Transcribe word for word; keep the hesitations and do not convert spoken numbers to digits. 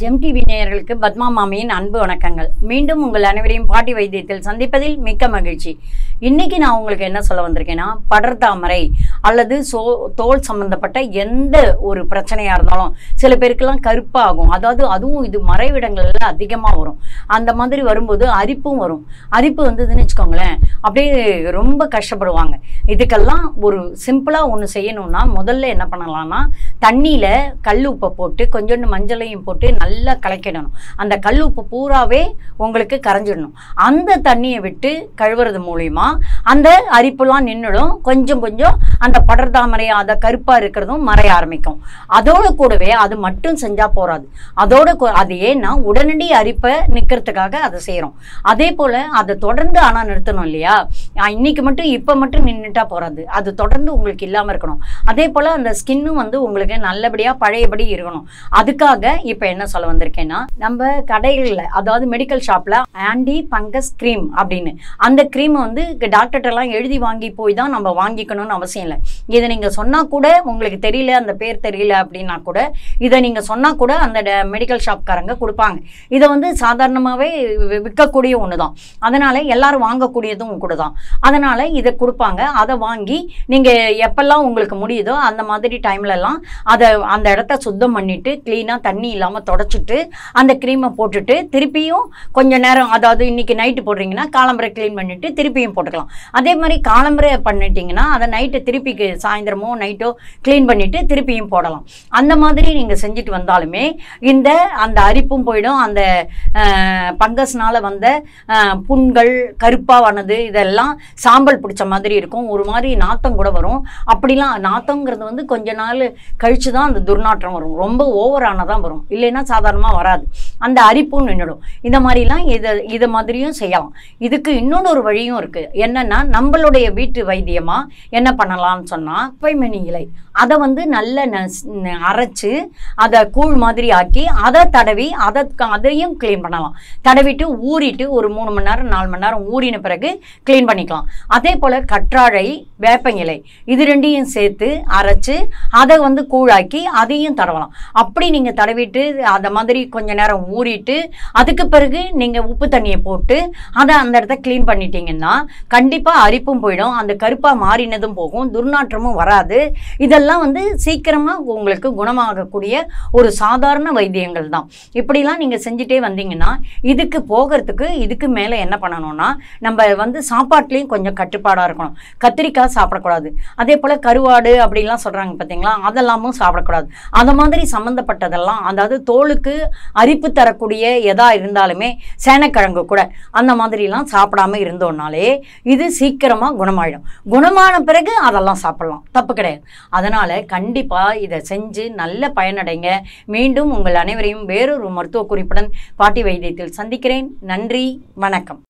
GeM TV நேயர்களுக்கு பத்மா மாமியின் அன்பு வணக்கங்கள். மீண்டும் உங்கள் அனைவரையும் பாட்டி வைத்தியத்தில் சந்திப்பதில் மிக்க மகிழ்ச்சி. இன்றைக்கி நான் உங்களுக்கு என்ன சொல்ல வந்திருக்கேன்னா, படர்தாமரை அல்லது சோ தோல் சம்மந்தப்பட்ட எந்த ஒரு பிரச்சனையாக இருந்தாலும் சில பேருக்கெல்லாம் கருப்பாகும். அதாவது அதுவும் இது மறைவிடங்களில் அதிகமாக வரும். அந்த மாதிரி வரும்போது அரிப்பும் வரும். அரிப்பு வந்ததுன்னு வச்சுக்கோங்களேன், அப்படியே ரொம்ப கஷ்டப்படுவாங்க. இதுக்கெல்லாம் ஒரு சிம்பிளாக ஒன்று செய்யணும்னா, முதல்ல என்ன பண்ணலாம்னா, தண்ணியில் கல் உப்பை போட்டு கொஞ்சோண்டு மஞ்சளையும் போட்டு நல்லா கலக்கிடணும். அந்த கல் உப்பு பூராவே உங்களுக்கு கரைஞ்சிடணும். அந்த தண்ணியை விட்டு கழுவுறது மூலிமா அந்த அரிப்புலாம் நின்றுடும். கொஞ்சம் கொஞ்சம் அந்த படர்தாமரை அதை கருப்பாக இருக்கிறதும் மறைய ஆரம்பிக்கும். அதோடு கூடவே அது மட்டும் செஞ்சால் போகாது. அதோட அது ஏன்னா உடனடி அரிப்பை நிற்கிறதுக்காக அதை செய்கிறோம். அதே போல் அதை தொடர்ந்து ஆனால் நிறுத்தணும் இல்லையா? இன்னைக்கு மட்டும் இப்போ மட்டும் நின்றுட்டா போகாது. அது தொடர்ந்து உங்களுக்கு இல்லாமல் இருக்கணும். அதே போல் அந்த ஸ்கின்னும் வந்து உங்களுக்கு நல்லபடியாக பழையபடி இருக்கணும். அதுக்காக இப்போ என்ன சொல்ல வந்திருக்கேன்னா, நம்ம கடைகளில் அதாவது மெடிக்கல் ஷாப்ல ஆன்டி பங்கஸ் கிரீம் அப்படின்னு அந்த கிரீம் வந்து டாக்டர்கிட்ட எல்லாம் எழுதி வாங்கி போய் தான் நம்ம வாங்கிக்கணும்னு அவசியம் இல்லை. இதை நீங்க சொன்னா கூட உங்களுக்கு தெரியல, அந்த பேர் தெரியல அப்படின்னா கூட இதை நீங்க சொன்னா கூட அந்த மெடிக்கல் ஷாப்காரங்க கொடுப்பாங்க. இதை வந்து சாதாரணமாகவே விற்கக்கூடிய ஒன்று தான். அதனால எல்லாரும் வாங்கக்கூடியதும் கூட தான். அதனால இதை கொடுப்பாங்க. அதை வாங்கி நீங்க எப்பெல்லாம் உங்களுக்கு முடியுதோ அந்த மாதிரி டைம்ல எல்லாம் அதை அந்த இடத்த சுத்தம் பண்ணிட்டு கிளீனா தண்ணி இல்லாமல் தொடச்சிட்டு அந்த கிரீமை போட்டுட்டு திருப்பியும் கொஞ்சம் நேரம், அதாவது இன்னைக்கு நைட்டு போடுறீங்கன்னா காலம்பரை கிளீன் பண்ணிட்டு திருப்பியும் போட்டுக்கலாம். அதே மாதிரி காலம்பரை பண்ணிட்டீங்கன்னா அதை நைட்டு திருப்பி சாயந்தரமோ நைட்டோ கிளீன் பண்ணிட்டு திருப்பியும் போடலாம். அந்த மாதிரி நீங்கள் செஞ்சுட்டு வந்தாலுமே இந்த அந்த அரிப்பும் போயிடும். அந்த பங்கஸ்னால வந்த புண்கள் கருப்பானது இதெல்லாம் சாம்பல் பிடிச்ச மாதிரி இருக்கும். ஒரு மாதிரி நாத்தம் கூட வரும். அப்படிலாம் நாத்தங்கிறது வந்து கொஞ்ச நாள் கழிச்சு தான் அந்த துர்நாற்றம் வரும். ரொம்ப ஓவரானதான் வரும், இல்லைன்னா சாதாரணமா வராது. அந்த அரிப்பும் நின்றுடும். இந்த மாதிரிலாம் இதை இதை மாதிரியும் செய்யலாம். இதுக்கு இன்னொன்று ஒரு வழியும் இருக்கு. என்னன்னா, நம்மளுடைய வீட்டு வைத்தியமா என்ன பண்ணலாம்னு சொன்னா, பைமணி இலை அதை வந்து நல்ல அரைச்சு அதை கூழ் மாதிரி ஆக்கி அதை தடவி அதை அதையும் கிளீன் பண்ணலாம். தடவிட்டு ஊறிட்டு ஒரு மூணு மணி நேரம் நாலு மணி நேரம் ஊறின பிறகு கிளீன் பண்ணிக்கலாம். அதே போல கற்றாழை வேப்ப இலை இது ரெண்டையும் சேர்த்து அரைச்சு அதை வந்து கூழாக்கி அதையும் தடவலாம். அப்படி நீங்க தடவிட்டு அந்த மாதிரி கொஞ்ச நேரம் ஊறிட்டு அதுக்கு பிறகு நீங்க உப்பு தண்ணியை போட்டு அதை அந்த இடத்த கிளீன் பண்ணிட்டீங்கன்னா கண்டிப்பா அரிப்பும் போயிடும். அந்த கருப்பா மாறினதும் போகும், துர்நாற்றமும் வராது. இதெல்லாம் வந்து சீக்கிரமா உங்களுக்கு குணமாகக்கூடிய ஒரு சாதாரண வைத்தியங்கள் தான். இப்படிலாம் நீங்க செஞ்சுட்டே வந்தீங்கன்னா இதுக்கு போகிறதுக்கு இதுக்கு மேல என்ன பண்ணணும்னா, நம்ம வந்து சாப்பாட்டுலயும் கொஞ்சம் கட்டுப்பாடா இருக்கணும். கத்திரிக்காய் சாப்பிடக்கூடாது. அதே போல கருவாடு அப்படிலாம் சொல்றாங்க பாத்தீங்களா, அதெல்லாமும் சாப்பிடக்கூடாது. அந்த மாதிரி சம்பந்தப்பட்டதெல்லாம், அதாவது தோலுக்கு அரிப்பு தரக்கூடிய எதா இருந்தாலுமே சேனைக்கிழங்கு கூட அந்த மாதிரிலாம் சாப்பிடாம இருந்தோம்னாலே இது சீக்கிரமா குணமாயிடும். குணமான பிறகு அதெல்லாம் சாப்பிடலாம், தப்பு கிடையாது. அதனால கண்டிப்பா இதை செஞ்சு நல்ல பயனடைங்க. மீண்டும் உங்கள் அனைவரையும் வேறொரு மருத்துவ குறிப்புடன் பாட்டி வைத்தியத்தில் சந்திக்கிறேன். நன்றி, வணக்கம்.